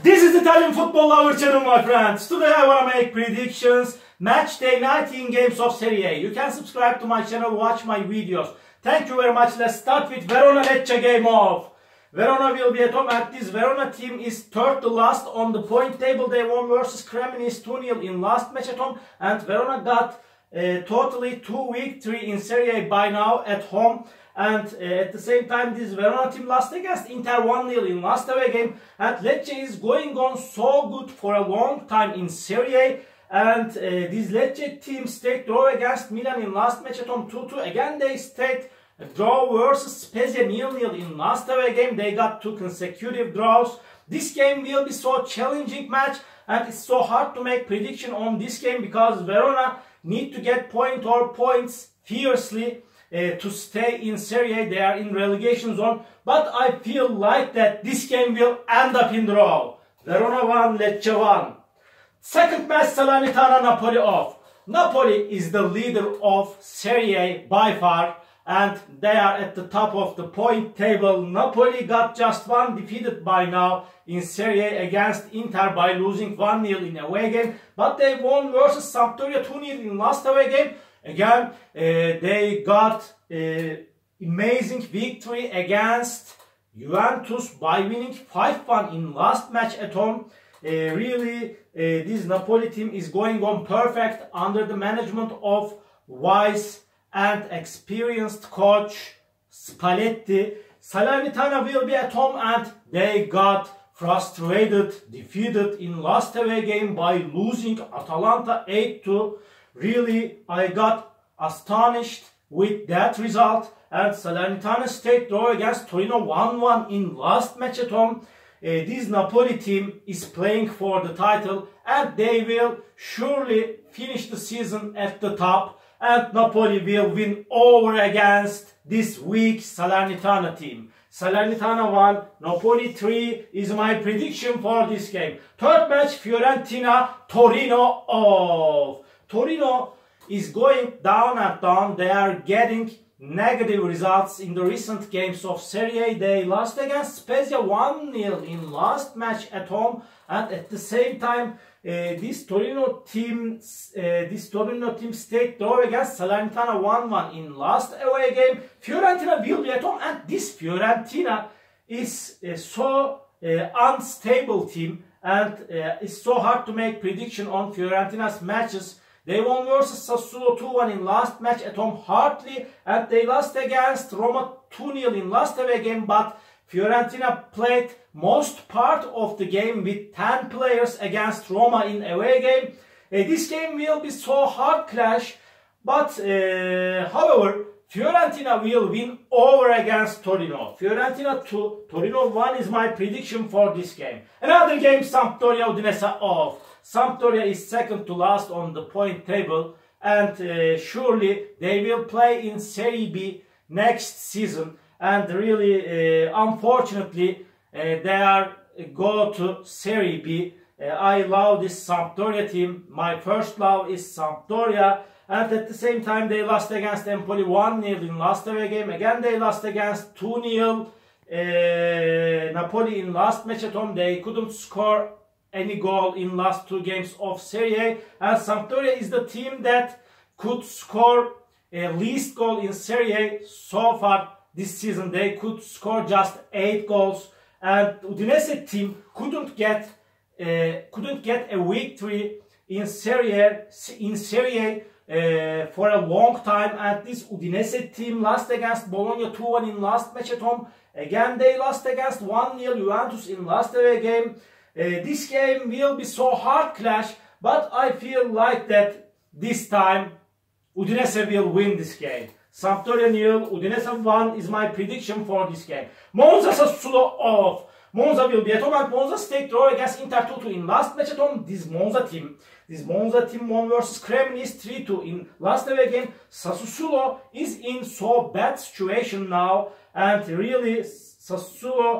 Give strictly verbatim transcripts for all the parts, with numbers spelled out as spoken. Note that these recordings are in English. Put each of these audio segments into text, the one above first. This is Italian Football Lover channel, my friends. Today I want to make predictions, match day nineteen games of Serie A. You can subscribe to my channel, watch my videos. Thank you very much. Let's start with Verona-Lecce game off. Verona will be at home, and this Verona team is third to last on the point table. They won versus Cremonese two nil in last match at home, and Verona got uh, totally two victory in Serie A by now at home. And uh, at the same time, this Verona team lost against Inter one nil in last away game, and Lecce is going on so good for a long time in Serie A. And uh, this Lecce team stayed draw against Milan in last match at home two two. Again, they stayed draw versus Spezia nil nil in last away game. They got two consecutive draws. This game will be so challenging match, and it's so hard to make prediction on this game because Verona need to get point or points fiercely uh, to stay in Serie A. They are in relegation zone, but I feel like that this game will end up in draw. Verona won, Lecce won. Second match, Salernitana Napoli off. Napoli is the leader of Serie A by far, and they are at the top of the point table. Napoli got just one defeated by now in Serie A against Inter by losing one nil in away game. But they won versus Sampdoria two nil in last away game. Again, uh, they got uh, amazing victory against Juventus by winning five one in last match at home. Uh, really, uh, this Napoli team is going on perfect under the management of Wise and experienced coach Spalletti. Salernitana will be at home, and they got frustrated, defeated in last away game by losing Atalanta eight two. Really, I got astonished with that result. And Salernitana stayed draw against Torino one one in last match at home. Uh, this Napoli team is playing for the title, and they will surely finish the season at the top. And Napoli will win over against this weak Salernitana team. Salernitana one, Napoli three is my prediction for this game. Third match, Fiorentina, Torino off. Torino is going down and down. They are getting negative results in the recent games of Serie A. They lost against Spezia one nil in last match at home, and at the same time, Uh, this Torino team, uh, this Torino team stayed draw against Salernitana one one in last away game. Fiorentina will be at home, and this Fiorentina is uh, so uh, unstable team, and uh, it's so hard to make prediction on Fiorentina's matches. They won versus Sassuolo two one in last match at home hardly, and they lost against Roma two nil in last away game, but Fiorentina played most part of the game with ten players against Roma in away game. Uh, this game will be so hard clash, but uh, however, Fiorentina will win over against Torino. Fiorentina two, Torino one is my prediction for this game. Another game, Sampdoria Udinese off. Sampdoria is second to last on the point table, and uh, surely they will play in Serie B next season. And really, uh, unfortunately, uh, they are go to Serie B. Uh, I love this Sampdoria team. My first love is Sampdoria. And at the same time, they lost against Empoli one nil in last away game. Again, they lost against two nil. Uh, Napoli in last match at home. They couldn't score any goal in last two games of Serie A. And Sampdoria is the team that could score a least goal in Serie A so far. This season they could score just eight goals, and Udinese team couldn't get uh, couldn't get a victory in Serie A, in Serie A uh, for a long time. And this Udinese team lost against Bologna two one in last match at home. Again, they lost against one nil Juventus in last away game. Uh, this game will be so hard clash, but I feel like that this time Udinese will win this game. Sampdoria nil, Udinese one is my prediction for this game. Monza Sassuolo off. Monza will be at home, and Monza stayed draw against Inter two two in last match at home. This Monza team, this Monza team won versus Cremonese three two in last away game. Sassuolo is in so bad situation now, and really Sassuolo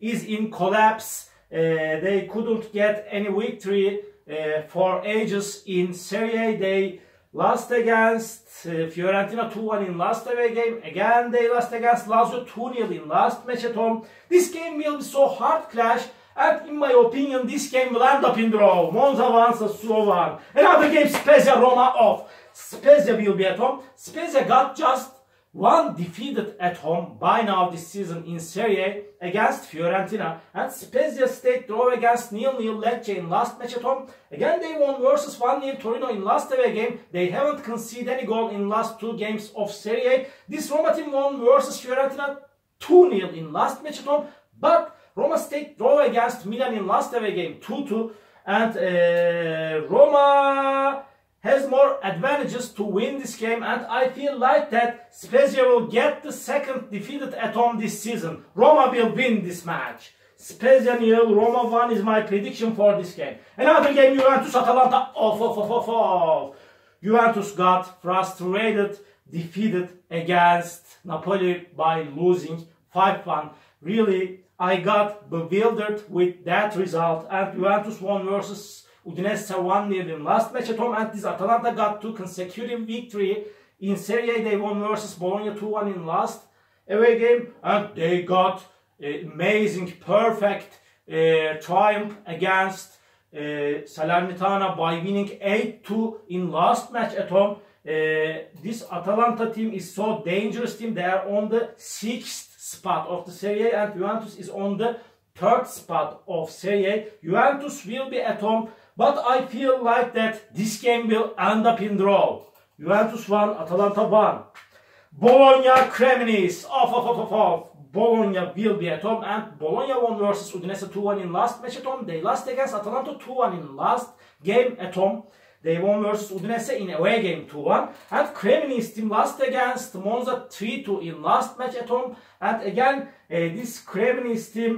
is in collapse. Uh, they couldn't get any victory uh, for ages in Serie A. They lost against uh, Fiorentina two one in last away game. Again, they lost against Lazio two nil in last match at home. This game will be so hard clash, And in my opinion, this game will end up in draw. Monza one, Sassuolo one. Another game, Spezia, Roma off. Spezia will be at home. Spezia got just one defeated at home by now this season in Serie A against Fiorentina. And Spezia stayed draw against nil nil Lecce in last match at home. Again they won versus one nil Torino in last away game. They haven't conceded any goal in last two games of Serie A. This Roma team won versus Fiorentina two nil in last match at home. But Roma stayed draw against Milan in last away game two two. And uh, Roma has more advantages to win this game, and I feel like that Spezia will get the second defeated at home this season. Roma will win this match. Spezia nil, Roma one is my prediction for this game. Another game, Juventus Atalanta, off, off, off, off, off. Juventus got frustrated, defeated against Napoli by losing five one. Really, I got bewildered with that result, and Juventus won versus Udinese one nil in last match at home, and this Atalanta got two consecutive victory. In Serie A they won versus Bologna two one in last away game, and they got uh, amazing, perfect uh, triumph against uh, Salernitana by winning eight two in last match at home. Uh, this Atalanta team is so dangerous team. They are on the sixth spot of the Serie A, and Juventus is on the third spot of Serie A. Juventus will be at home. But I feel like that this game will end up in draw. Juventus one, Atalanta one. Bologna, Cremonese. Off, off, off, off, off. Bologna will be at home. And Bologna won versus Udinese two one in last match at home. They lost against Atalanta two one in last game at home. They won versus Udinese in away game two one. And Cremonese team lost against Monza three two in last match at home. And again, uh, this Cremonese team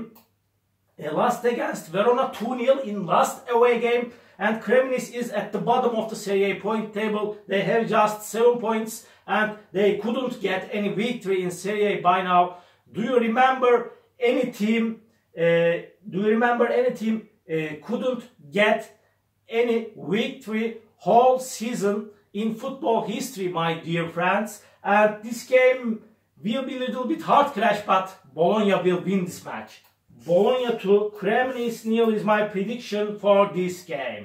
They lost against Verona two nil in last away game, and Cremonese is at the bottom of the Serie A point table. They have just seven points and they couldn't get any victory in Serie A by now. Do you remember any team? Uh, do you remember any team uh, couldn't get any victory whole season in football history, my dear friends? And this game will be a little bit hard crash, but Bologna will win this match. Bologna two, Cremonese nil is my prediction for this game.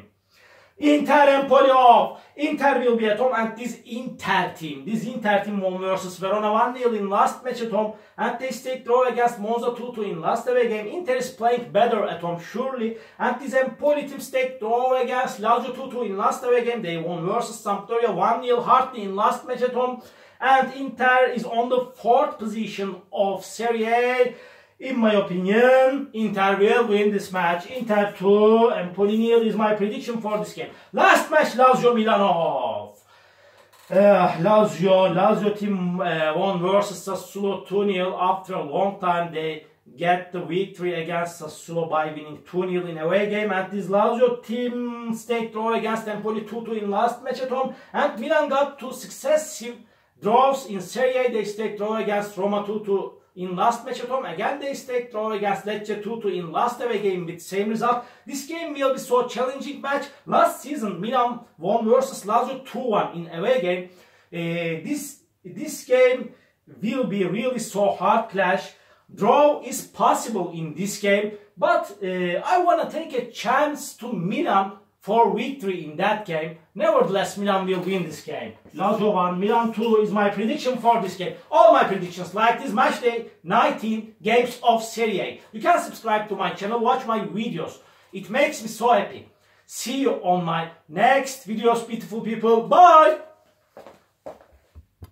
Inter Empoli off. Inter will be at home, and this Inter team, this Inter team won versus Verona one nil in last match at home, and they stayed draw against Monza two two in last away game. Inter is playing better at home, surely, and this Empoli team stayed draw against Lazio two two in last away game. They won versus Sampdoria one nil hardly in last match at home, and Inter is on the fourth position of Serie A. In my opinion, Inter will win this match. Inter two, Empoli nil is my prediction for this game. Last match, Lazio Milanov. Uh, Lazio, Lazio team uh, won versus Sassuolo two nil after a long time. They get the victory against Sassuolo by winning two nil in away game. And this Lazio team stayed draw against Empoli two two in last match at home. And Milan got two successive draws in Serie A. They stayed draw against Roma two two. In last match at home. Again they stayed draw against Lecce two two in last away game with same result. This game will be so challenging match. Last season Milan won versus Lazio two one in away game. Uh, this, this game will be really so hard clash. Draw is possible in this game, but uh, I want to take a chance to Milan for victory in that game. Nevertheless, Milan will win this game. Lazio one, Milan two is my prediction for this game. All my predictions like this match day nineteen games of Serie A. You can subscribe to my channel, watch my videos. It makes me so happy. See you on my next videos, beautiful people. Bye!